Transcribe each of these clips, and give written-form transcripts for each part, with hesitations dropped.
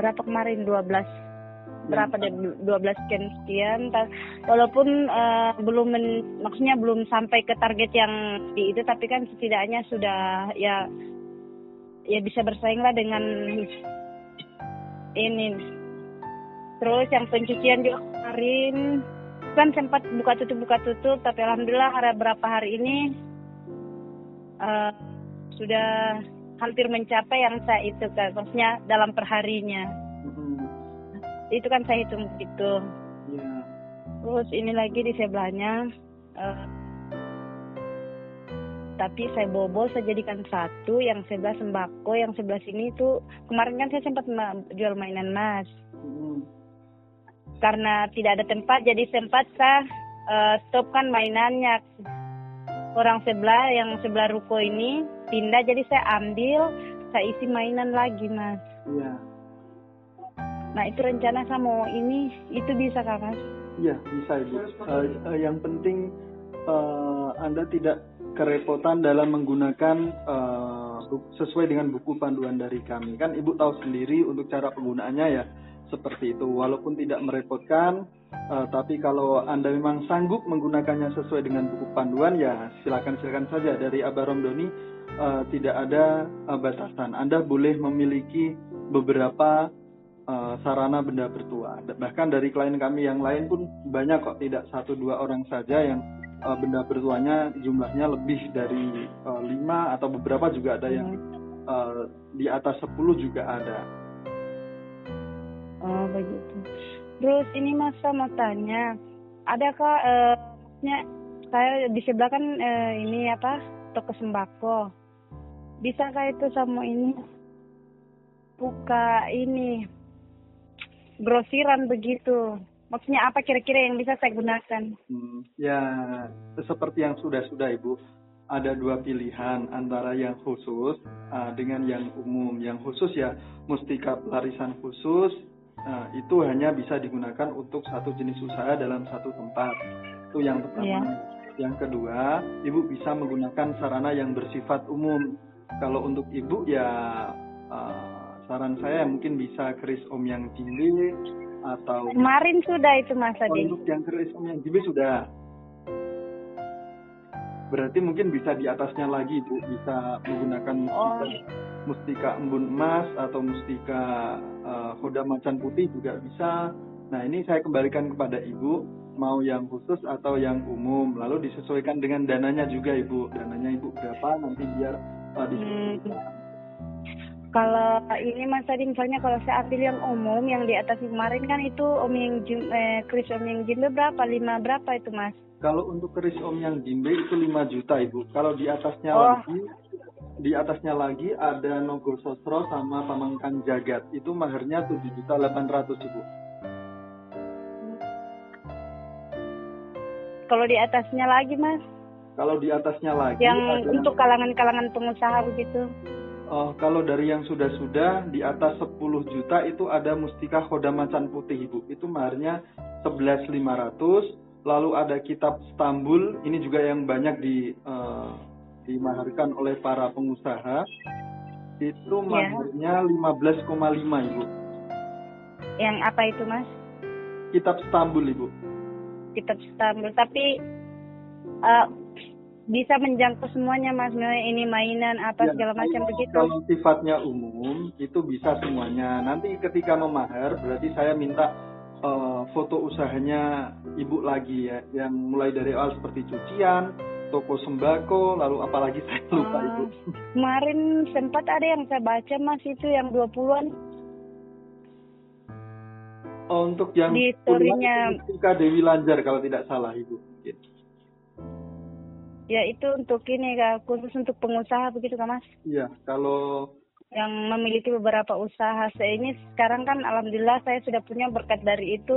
berapa kemarin 12 berapa deh 12 sekian. Walaupun belum sampai ke target yang di itu, tapi kan setidaknya sudah ya bisa bersainglah dengan ini. Terus yang pencucian juga kemarin kan sempat buka tutup, tapi alhamdulillah beberapa hari ini sudah hampir mencapai yang saya itu kan, maksudnya dalam perharinya. Itu kan saya hitung gitu. Yeah. Terus ini lagi di sebelahnya, tapi saya bobo, saya jadikan satu, yang sebelah sembako, yang sebelah sini itu kemarin kan saya sempat jual mainan mas. Karena tidak ada tempat, jadi sempat saya stopkan mainannya. Orang sebelah, yang sebelah ruko ini pindah, jadi saya ambil, saya isi mainan lagi, mas. Iya. Nah, itu rencana saya mau ini, itu bisa kan, mas? Iya, bisa, Ibu. Yang penting Anda tidak kerepotan dalam menggunakan sesuai dengan buku panduan dari kami. Kan Ibu tahu sendiri untuk cara penggunaannya ya. Seperti itu, walaupun tidak merepotkan, tapi kalau Anda memang sanggup menggunakannya sesuai dengan buku panduan, ya silakan saja. Dari Abah Romdhoni tidak ada batasan. Anda boleh memiliki beberapa sarana benda bertuah. Bahkan dari klien kami yang lain pun banyak kok, tidak 1-2 orang saja yang benda bertuahnya jumlahnya lebih dari 5, atau beberapa juga ada yang di atas 10 juga ada. Oh begitu. Terus ini mas mau tanya, adakah maksudnya saya di sebelah kan ini apa toko sembako, bisakah itu sama ini buka ini grosiran begitu? Maksudnya apa kira-kira yang bisa saya gunakan? Ya seperti yang sudah Ibu, ada 2 pilihan antara yang khusus dengan yang umum. Yang khusus ya Mustika Pelarisan Khusus. Nah, itu hanya bisa digunakan untuk satu jenis usaha dalam satu tempat. Itu yang pertama. Yang kedua, Ibu bisa menggunakan sarana yang bersifat umum. Kalau untuk Ibu ya saran saya mungkin bisa Keris Omyang Jimbe atau kemarin sudah itu Mas Adi. Untuk yang Keris Omyang Jimbe sudah. Berarti mungkin bisa di atasnya lagi Ibu, bisa menggunakan Mustika Embun Emas atau Mustika Khodam Macan Putih juga bisa. Nah ini saya kembalikan kepada Ibu, mau yang khusus atau yang umum, lalu disesuaikan dengan dananya juga Ibu. Dananya Ibu berapa nanti biar Kalau ini Mas tadi misalnya kalau saya ambil yang umum, yang di atas kemarin kan itu Keris Omyang Jimbe berapa? 5 berapa itu Mas? Kalau untuk Keris Omyang Jimbe itu 5 juta Ibu. Kalau di atasnya lagi ada Nogur Sosro sama Pamangkang Jagat. Itu maharnya 7.800.000 Ibu. Kalau di atasnya lagi Mas? Kalau di atasnya lagi yang untuk kalangan-kalangan pengusaha begitu. Oh, kalau dari yang sudah di atas 10 juta itu ada Mustika Khodam Macan Putih Ibu. Itu maharnya 11.500. Lalu ada Kitab Stambul. Ini juga yang banyak dimaharkan oleh para pengusaha, itu maharnya 15,5 Ibu. Yang apa itu Mas? Kitab Stambul Ibu. Kitab Stambul, tapi bisa menjangkau semuanya Mas. Ini mainan apa segala macam begitu. Kalau sifatnya umum itu bisa semuanya. Nanti ketika memahar berarti saya minta foto usahanya Ibu lagi ya, yang mulai dari awal seperti cucian, toko sembako, lalu apalagi saya lupa Ibu. Kemarin sempat ada yang saya baca Mas, itu yang 20-an. Oh, untuk yang di story-nya Dewi Lanjar kalau tidak salah Ibu. Gitu. Ya itu untuk ini khusus untuk pengusaha begitu kan Mas? Iya, kalau yang memiliki beberapa usaha. Saya ini sekarang kan alhamdulillah saya sudah punya berkat dari itu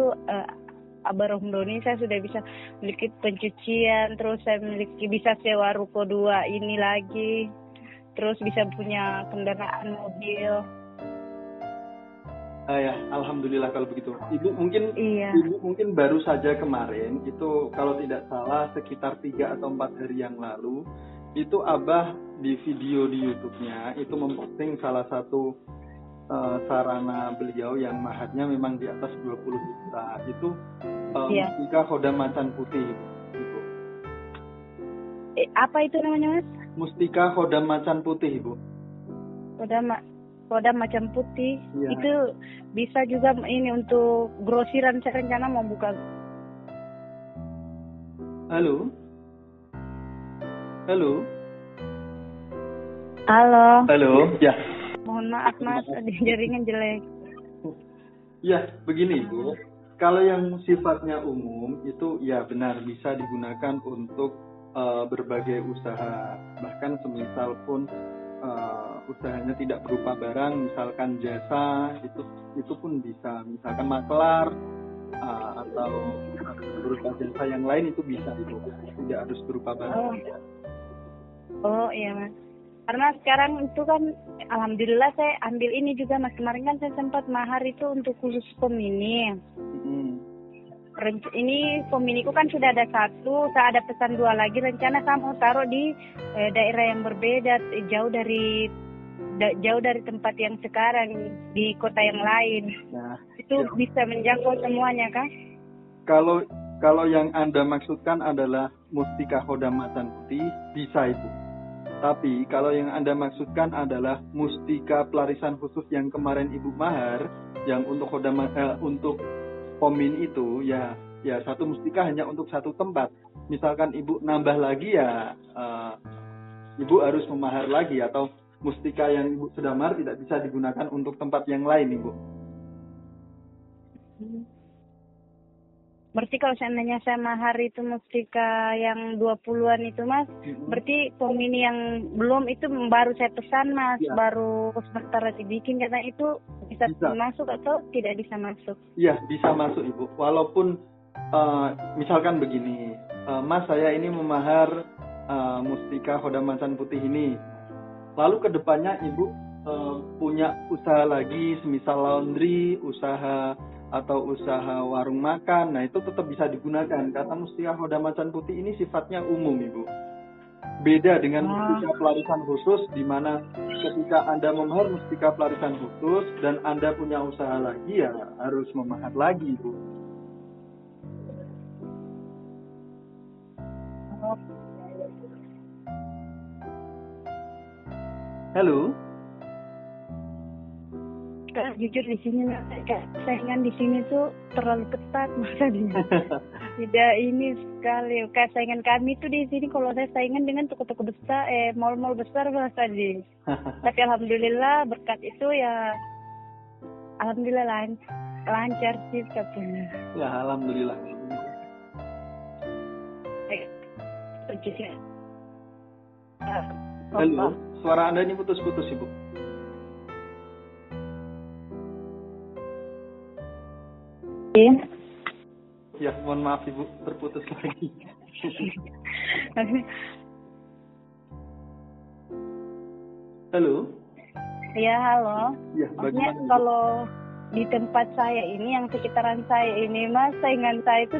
Abah Romdhoni, saya sudah bisa memiliki pencucian, terus saya bisa sewa ruko 2 ini lagi, terus bisa punya kendaraan mobil. Ya, alhamdulillah kalau begitu. Ibu mungkin baru saja kemarin itu kalau tidak salah sekitar 3 atau 4 hari yang lalu itu Abah di video di YouTube-nya itu memposting salah satu sarana beliau yang maharnya memang di atas 20 juta itu Mustika Khodam Macan Putih Ibu. Apa itu namanya Mas? Mustika Khodam Macan Putih Ibu. Khodam Macan Putih ya. Itu bisa juga ini untuk grosiran, saya rencana mau buka. Halo. Halo. Halo. Halo, ya. Mohon maaf Mas, jaringan jelek. Ya, begini Ibu. Kalau yang sifatnya umum itu ya benar bisa digunakan untuk berbagai usaha. Bahkan semisal pun usahanya tidak berupa barang, misalkan jasa, itu pun bisa. Misalkan makelar atau berupa jasa yang lain itu bisa Ibu. Tidak harus berupa barang. Oh iya Mas. Karena sekarang itu kan alhamdulillah saya ambil ini juga Mas, kemarin kan saya sempat mahar itu untuk khusus pemini. Ini peminiku kan sudah ada satu, saya ada pesan dua lagi, rencana saya mau taruh di daerah yang berbeda, jauh dari tempat yang sekarang, di kota yang lain. Nah, itu ya. Bisa menjangkau semuanya kan? Kalau yang Anda maksudkan adalah Mustika Khodam Macan Putih, bisa Ibu. Tapi kalau yang Anda maksudkan adalah Mustika Pelarisan Khusus yang kemarin Ibu mahar, yang untuk untuk pomin itu ya satu mustika hanya untuk satu tempat. Misalkan Ibu nambah lagi ya Ibu harus memahar lagi, atau mustika yang Ibu sudah mahar tidak bisa digunakan untuk tempat yang lain Ibu. Berarti kalau seandainya saya mahar itu mustika yang 20-an itu Mas, berarti pomini yang belum itu baru saya pesan Mas, ya. Baru sementara dibikin, karena itu bisa masuk atau tidak bisa masuk? Iya, bisa masuk Ibu, walaupun misalkan begini, Mas saya ini memahar Mustika Khodam Macan Putih ini, lalu kedepannya Ibu punya usaha lagi, semisal laundry, usaha atau usaha warung makan, nah itu tetap bisa digunakan. Kata Mustika Khodam Macan Putih ini sifatnya umum Ibu. Beda dengan Mustika Pelarisan Khusus, di mana ketika Anda memahar Mustika Pelarisan Khusus dan Anda punya usaha lagi ya harus memahar lagi Ibu. Halo. Kak, jujur di sini saingan di sini tuh terlalu ketat makanya. Tidak ini sekali. Kak, saingan kami tuh di sini kalau saya saingan dengan toko-toko besar, mal-mal besar Mas tadi. Tapi alhamdulillah berkat itu ya alhamdulillah lancar sih katanya. Ya alhamdulillah. Halo, suara Anda ini putus-putus Ibu. Ya, mohon maaf Ibu, terputus lagi. Halo. Ya, halo. Ya, maksudnya kalau di tempat saya ini, yang sekitaran saya ini Mas, saingan saya itu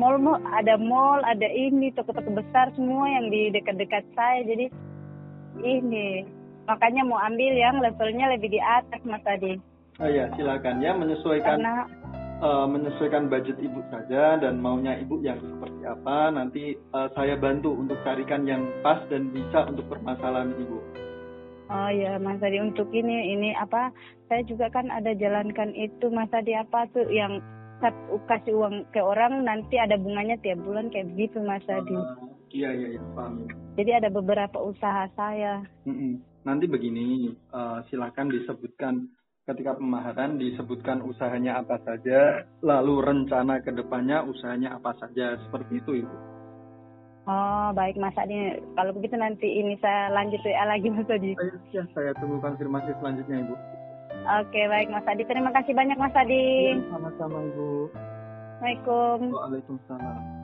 mall, ada ini, toko-toko besar semua yang di dekat-dekat saya. Jadi ini, makanya mau ambil yang levelnya lebih di atas Mas tadi. Oh ya, silakan ya, menyesuaikan. Karena menyesuaikan budget Ibu saja dan maunya Ibu yang seperti apa, nanti saya bantu untuk carikan yang pas dan bisa untuk permasalahan Ibu. Oh ya Mas Adi, untuk ini apa, saya juga kan ada jalankan itu Mas Adi, apa tuh yang kasih uang ke orang nanti ada bunganya tiap bulan kayak begitu Mas Adi. Iya paham. Jadi ada beberapa usaha saya. Nanti begini, silakan disebutkan ketika pemaharan, disebutkan usahanya apa saja, lalu rencana kedepannya usahanya apa saja, seperti itu Ibu. Oh baik Mas Adi, kalau begitu nanti ini saya lanjut WA lagi Mas Adi. Ya, saya tunggu konfirmasi selanjutnya Ibu. Oke baik Mas Adi, terima kasih banyak Mas Adi. Ya, sama-sama Ibu. Waalaikumsalam.